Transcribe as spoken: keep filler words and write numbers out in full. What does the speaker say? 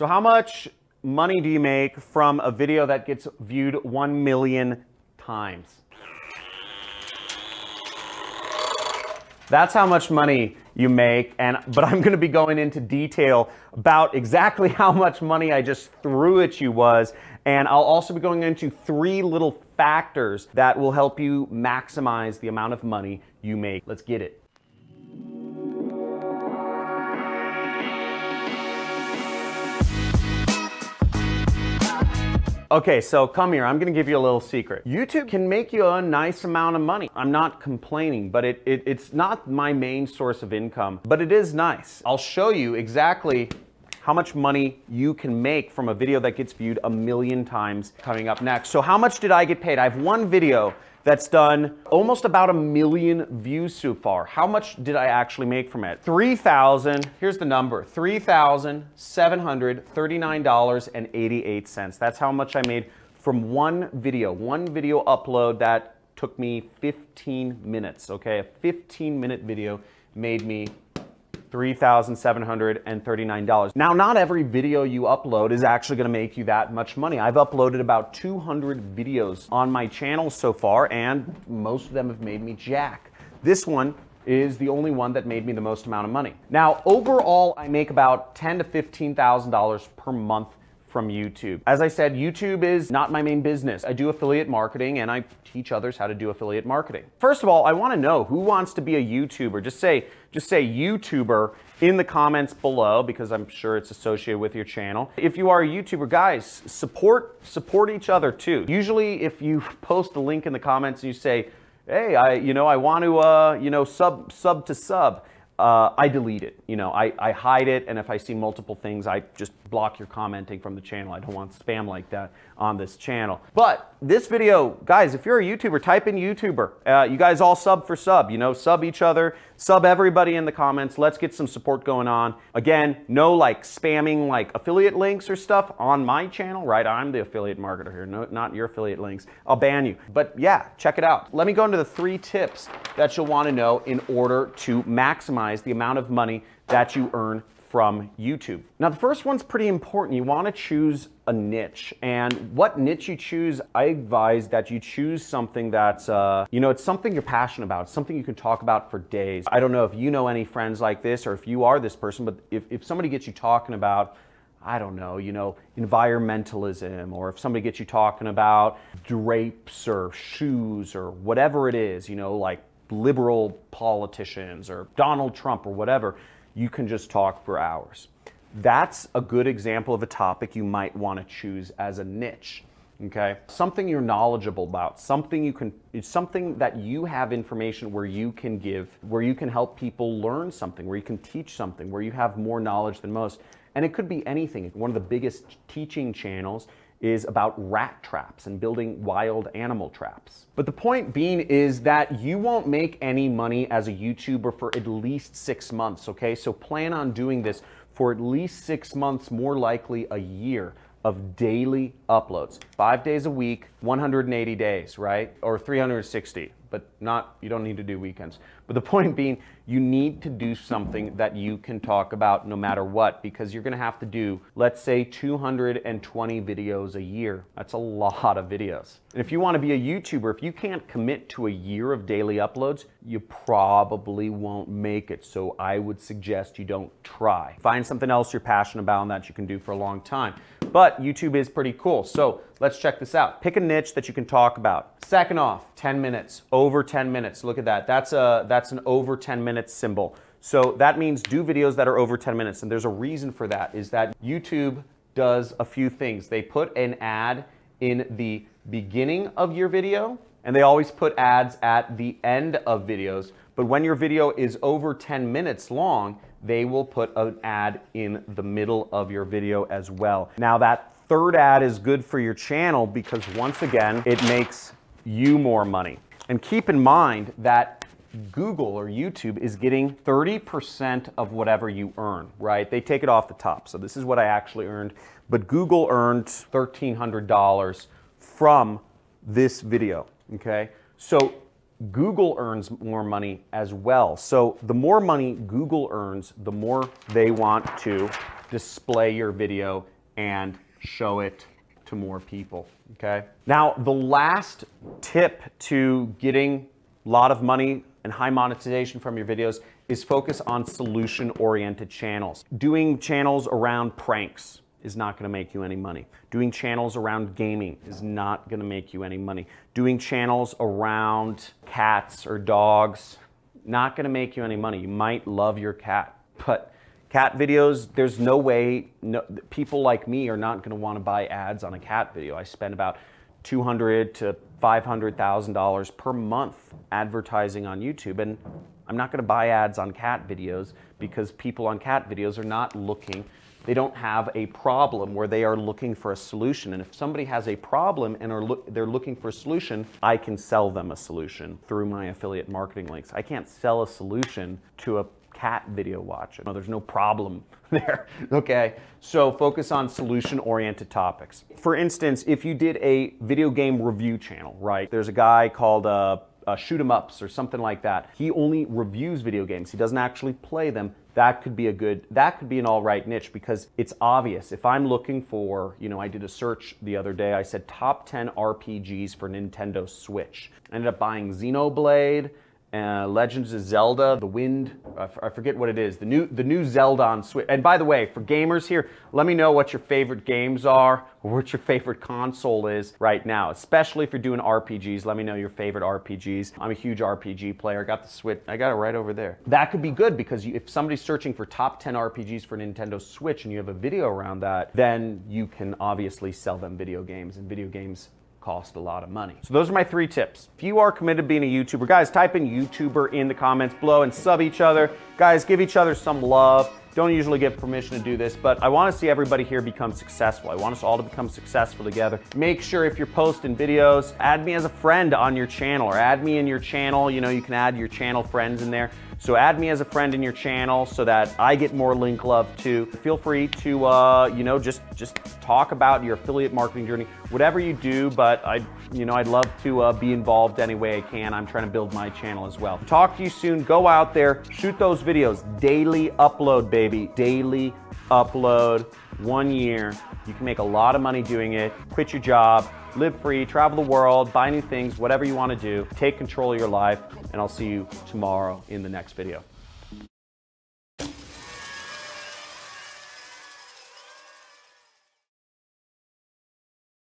So how much money do you make from a video that gets viewed one million times? That's how much money you make, and but I'm gonna be going into detail about exactly how much money I just threw at you was, and I'll also be going into three little factors that will help you maximize the amount of money you make. Let's get it. Okay, so come here, I'm gonna give you a little secret. YouTube can make you a nice amount of money. I'm not complaining, but it, it it's not my main source of income, but it is nice. I'll show you exactly how much money you can make from a video that gets viewed a million times coming up next. So how much did I get paid? I have one video that's done almost about a million views so far. How much did I actually make from it? three thousand, here's the number, three thousand seven hundred thirty-nine dollars and eighty-eight cents. That's how much I made from one video, one video upload that took me fifteen minutes, okay? A fifteen minute video made me three thousand seven hundred thirty-nine dollars. Now, not every video you upload is actually gonna make you that much money. I've uploaded about two hundred videos on my channel so far, and most of them have made me jack. This one is the only one that made me the most amount of money. Now, overall, I make about ten thousand to fifteen thousand dollars per month from YouTube. As I said, YouTube is not my main business. I do affiliate marketing and I teach others how to do affiliate marketing. First of all, I wanna know who wants to be a YouTuber. Just say, just say YouTuber in the comments below, because I'm sure it's associated with your channel. If you are a YouTuber, guys, support, support each other too. Usually if you post a link in the comments and you say, hey, I, you know, I want to, uh, you know, sub, sub to sub, Uh, I delete it, you know, I, I hide it, and if I see multiple things, I just block your commenting from the channel. I don't want spam like that on this channel. But this video, guys, if you're a YouTuber, type in YouTuber. Uh, you guys all sub for sub, you know, sub each other, sub everybody in the comments. Let's get some support going on. Again, no like spamming like affiliate links or stuff on my channel, right? I'm the affiliate marketer here, no, not your affiliate links. I'll ban you. But yeah, check it out. Let me go into the three tips that you'll want to know in order to maximize the amount of money that you earn from YouTube. Now, the first one's pretty important. You want to choose a niche, and what niche you choose, I advise that you choose something that's, uh, you know, it's something you're passionate about, it's something you can talk about for days. I don't know if you know any friends like this or if you are this person, but if, if somebody gets you talking about, I don't know, you know, environmentalism, or if somebody gets you talking about drapes or shoes or whatever it is, you know, like liberal politicians or Donald Trump or whatever, you can just talk for hours. That's a good example of a topic you might want to choose as a niche, okay? Something you're knowledgeable about, something you can, it's something that you have information where you can give, where you can help people learn something, where you can teach something, where you have more knowledge than most. And it could be anything. One of the biggest teaching channels is about rat traps and building wild animal traps. But the point being is that you won't make any money as a YouTuber for at least six months, okay? So plan on doing this for at least six months, more likely a year of daily uploads. Five days a week, one hundred eighty days, right? Or three hundred sixty, but not, you don't need to do weekends. But the point being, you need to do something that you can talk about no matter what, because you're gonna have to do, let's say, two hundred twenty videos a year. That's a lot of videos. And if you wanna be a YouTuber, if you can't commit to a year of daily uploads, you probably won't make it. So I would suggest you don't try. Find something else you're passionate about and that you can do for a long time. But YouTube is pretty cool. So let's check this out. Pick a niche that you can talk about. Second off, ten minutes, over ten minutes. Look at that. That's a that's an over ten minutes symbol. So that means do videos that are over ten minutes. And there's a reason for that, is that YouTube does a few things. They put an ad in the beginning of your video, and they always put ads at the end of videos. But when your video is over ten minutes long, they will put an ad in the middle of your video as well. Now that third ad is good for your channel because once again, it makes you more money. And keep in mind that Google or YouTube is getting thirty percent of whatever you earn, right? They take it off the top. So this is what I actually earned, but Google earned thirteen hundred dollars from this video, okay? So Google earns more money as well. So the more money Google earns, the more they want to display your video and show it to more people, okay? Now, the last tip to getting a lot of money and high monetization from your videos is focus on solution-oriented channels. Doing channels around pranks is not gonna make you any money. Doing channels around gaming is not gonna make you any money. Doing channels around cats or dogs, not gonna make you any money. You might love your cat, but cat videos, there's no way, no, people like me are not gonna wanna buy ads on a cat video. I spend about two hundred to five hundred thousand dollars per month advertising on YouTube, and I'm not gonna buy ads on cat videos because people on cat videos are not looking, they don't have a problem where they are looking for a solution. And if somebody has a problem and are lo- they're looking for a solution, I can sell them a solution through my affiliate marketing links. I can't sell a solution to a cat video watch. No, there's no problem there, okay? So focus on solution-oriented topics. For instance, if you did a video game review channel, right? There's a guy called uh, uh, Shoot 'em Ups or something like that. He only reviews video games. He doesn't actually play them. That could be a good, that could be an all right niche because it's obvious. If I'm looking for, you know, I did a search the other day. I said top ten R P Gs for Nintendo Switch. I ended up buying Xenoblade, Uh, Legends of Zelda, the Wind, uh, I forget what it is, the new the new Zelda on Switch. And by the way, for gamers here, let me know what your favorite games are, or what your favorite console is right now, especially if you're doing R P Gs. Let me know your favorite R P Gs. I'm a huge R P G player. I got the Switch, I got it right over there. That could be good because you, if somebody's searching for top ten R P Gs for Nintendo Switch and you have a video around that, then you can obviously sell them video games, and video games cost a lot of money. So those are my three tips. If you are committed to being a YouTuber, guys, type in YouTuber in the comments below and sub each other. Guys, give each other some love. Don't usually give permission to do this, but I want to see everybody here become successful. I want us all to become successful together. Make sure if you're posting videos, add me as a friend on your channel, or add me in your channel. You know, you can add your channel friends in there. So add me as a friend in your channel so that I get more link love too. Feel free to, uh, you know, just just talk about your affiliate marketing journey, whatever you do. But I, you know, I'd love to uh, be involved any way I can. I'm trying to build my channel as well. Talk to you soon. Go out there, shoot those videos. Daily upload, baby. Daily upload. One year, you can make a lot of money doing it. Quit your job, live free, travel the world, buy new things, whatever you want to do. Take control of your life, and I'll see you tomorrow in the next video.